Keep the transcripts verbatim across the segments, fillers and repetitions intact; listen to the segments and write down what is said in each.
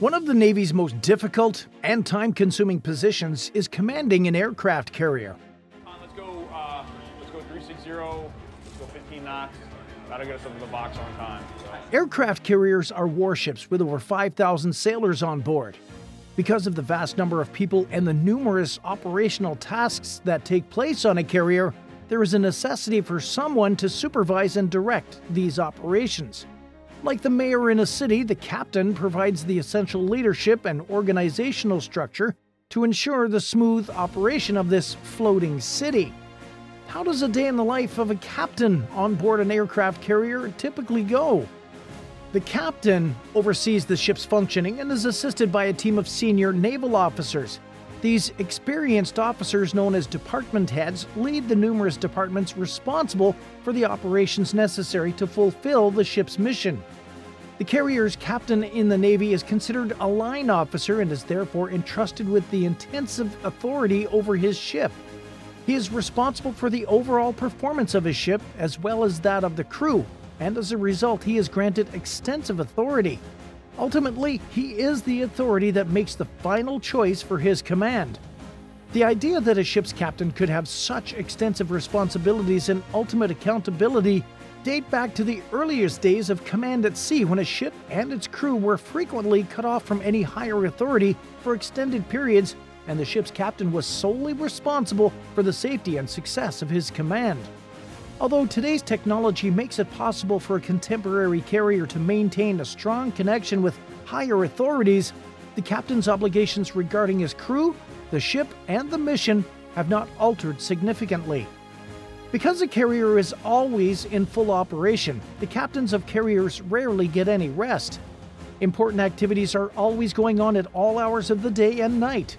One of the Navy's most difficult and time-consuming positions is commanding an aircraft carrier. Uh, let's go, uh, let's go three sixty, let's go fifteen knots. That'll get us over the box on time. So. Aircraft carriers are warships with over five thousand sailors on board. Because of the vast number of people and the numerous operational tasks that take place on a carrier, there is a necessity for someone to supervise and direct these operations. Like the mayor in a city, the captain provides the essential leadership and organizational structure to ensure the smooth operation of this floating city. How does a day in the life of a captain on board an aircraft carrier typically go? The captain oversees the ship's functioning and is assisted by a team of senior naval officers. These experienced officers, known as department heads, lead the numerous departments responsible for the operations necessary to fulfill the ship's mission. The carrier's captain in the Navy is considered a line officer and is therefore entrusted with the intensive authority over his ship. He is responsible for the overall performance of his ship as well as that of the crew, and as a result, he is granted extensive authority. Ultimately, he is the authority that makes the final choice for his command. The idea that a ship's captain could have such extensive responsibilities and ultimate accountability date back to the earliest days of command at sea, when a ship and its crew were frequently cut off from any higher authority for extended periods, and the ship's captain was solely responsible for the safety and success of his command. Although today's technology makes it possible for a contemporary carrier to maintain a strong connection with higher authorities, the captain's obligations regarding his crew, the ship, and the mission have not altered significantly. Because a carrier is always in full operation, the captains of carriers rarely get any rest. Important activities are always going on at all hours of the day and night.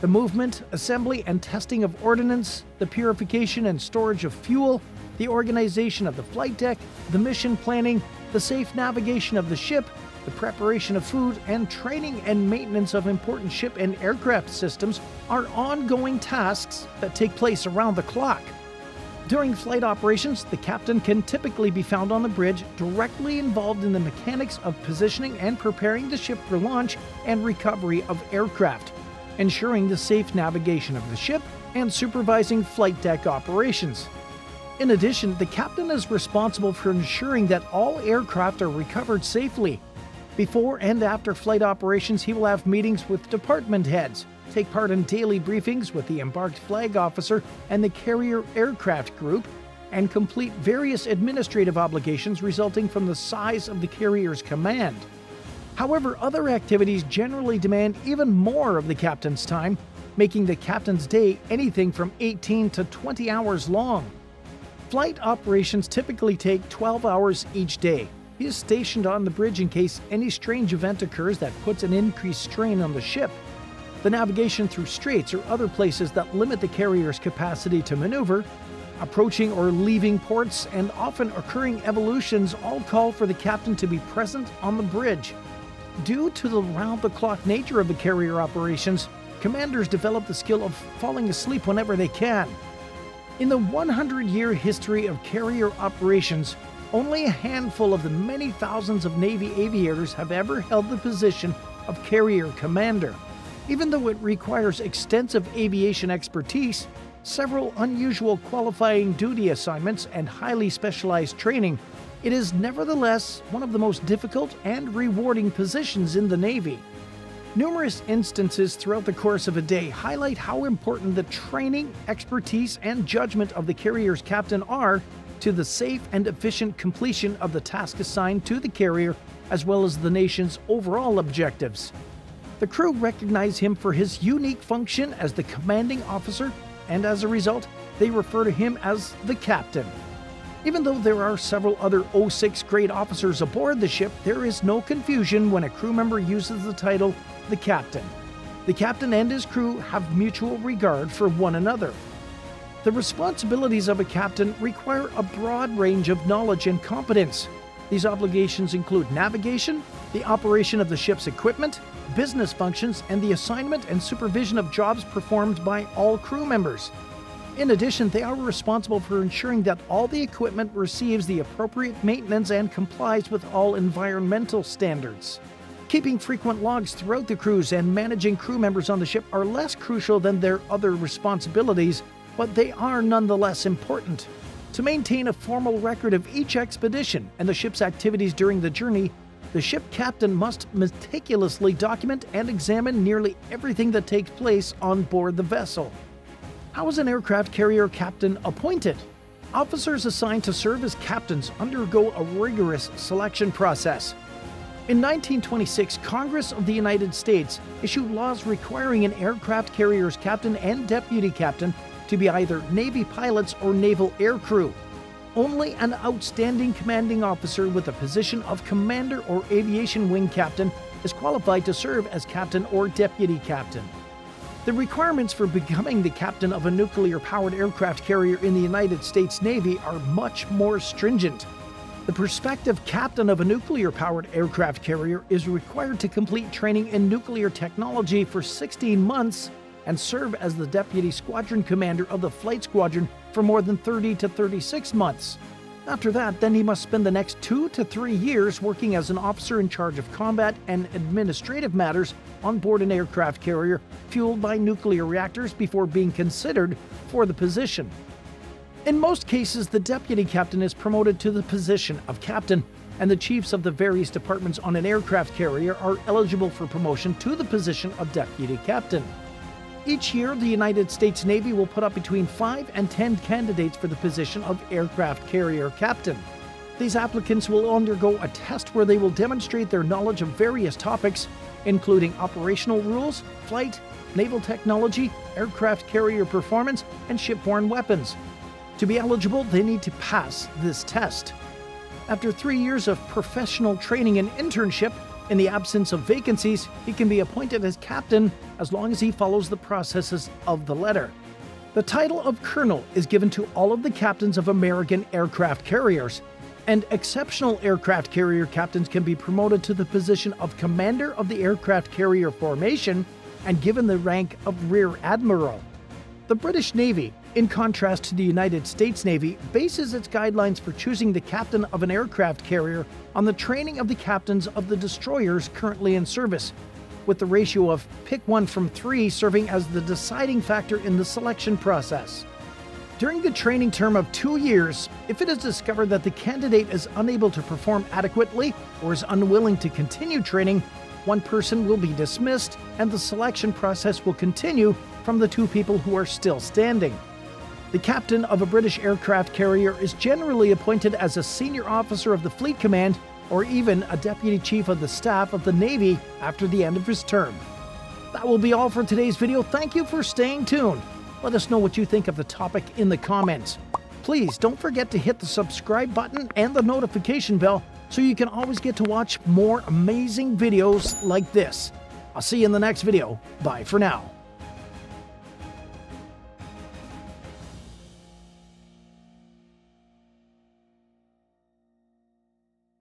The movement, assembly, and testing of ordnance, the purification and storage of fuel, the organization of the flight deck, the mission planning, the safe navigation of the ship, the preparation of food, and training and maintenance of important ship and aircraft systems are ongoing tasks that take place around the clock. During flight operations, the captain can typically be found on the bridge, directly involved in the mechanics of positioning and preparing the ship for launch and recovery of aircraft, ensuring the safe navigation of the ship, and supervising flight deck operations. In addition, the captain is responsible for ensuring that all aircraft are recovered safely. Before and after flight operations, he will have meetings with department heads, take part in daily briefings with the embarked flag officer and the carrier aircraft group, and complete various administrative obligations resulting from the size of the carrier's command. However, other activities generally demand even more of the captain's time, making the captain's day anything from eighteen to twenty hours long. Flight operations typically take twelve hours each day. He is stationed on the bridge in case any strange event occurs that puts an increased strain on the ship. The navigation through straits or other places that limit the carrier's capacity to maneuver, approaching or leaving ports, and often occurring evolutions all call for the captain to be present on the bridge. Due to the round-the-clock nature of the carrier operations, commanders develop the skill of falling asleep whenever they can. In the one hundred year history of carrier operations, only a handful of the many thousands of Navy aviators have ever held the position of carrier commander. Even though it requires extensive aviation expertise, several unusual qualifying duty assignments, and highly specialized training, it is nevertheless one of the most difficult and rewarding positions in the Navy. Numerous instances throughout the course of a day highlight how important the training, expertise, and judgment of the carrier's captain are to the safe and efficient completion of the task assigned to the carrier, as well as the nation's overall objectives. The crew recognize him for his unique function as the commanding officer, and as a result, they refer to him as the captain. Even though there are several other oh six grade officers aboard the ship, there is no confusion when a crew member uses the title the captain. The captain and his crew have mutual regard for one another. The responsibilities of a captain require a broad range of knowledge and competence. These obligations include navigation, the operation of the ship's equipment, business functions, and the assignment and supervision of jobs performed by all crew members. In addition, they are responsible for ensuring that all the equipment receives the appropriate maintenance and complies with all environmental standards. Keeping frequent logs throughout the cruise and managing crew members on the ship are less crucial than their other responsibilities, but they are nonetheless important. To maintain a formal record of each expedition and the ship's activities during the journey, the ship captain must meticulously document and examine nearly everything that takes place on board the vessel. How is an aircraft carrier captain appointed? Officers assigned to serve as captains undergo a rigorous selection process. In nineteen twenty-six, Congress of the United States issued laws requiring an aircraft carrier's captain and deputy captain to be either Navy pilots or naval air crew. Only an outstanding commanding officer with the position of commander or aviation wing captain is qualified to serve as captain or deputy captain. The requirements for becoming the captain of a nuclear-powered aircraft carrier in the United States Navy are much more stringent. The prospective captain of a nuclear-powered aircraft carrier is required to complete training in nuclear technology for sixteen months and serve as the deputy squadron commander of the flight squadron for more than thirty to thirty-six months. After that, then he must spend the next two to three years working as an officer in charge of combat and administrative matters on board an aircraft carrier fueled by nuclear reactors before being considered for the position. In most cases, the deputy captain is promoted to the position of captain, and the chiefs of the various departments on an aircraft carrier are eligible for promotion to the position of deputy captain. Each year, the United States Navy will put up between five and ten candidates for the position of aircraft carrier captain. These applicants will undergo a test where they will demonstrate their knowledge of various topics, including operational rules, flight, naval technology, aircraft carrier performance, and shipborne weapons. To be eligible, they need to pass this test. After three years of professional training and internship, in the absence of vacancies, he can be appointed as captain as long as he follows the processes of the letter. The title of colonel is given to all of the captains of American aircraft carriers, and exceptional aircraft carrier captains can be promoted to the position of commander of the aircraft carrier formation and given the rank of rear admiral. The British Navy, in contrast to the United States Navy, bases its guidelines for choosing the captain of an aircraft carrier on the training of the captains of the destroyers currently in service, with the ratio of pick one from three serving as the deciding factor in the selection process. During the training term of two years, if it is discovered that the candidate is unable to perform adequately or is unwilling to continue training, one person will be dismissed and the selection process will continue from the two people who are still standing. The captain of a British aircraft carrier is generally appointed as a senior officer of the Fleet Command or even a deputy chief of the staff of the Navy after the end of his term. That will be all for today's video. Thank you for staying tuned. Let us know what you think of the topic in the comments. Please don't forget to hit the subscribe button and the notification bell so you can always get to watch more amazing videos like this. I'll see you in the next video. Bye for now.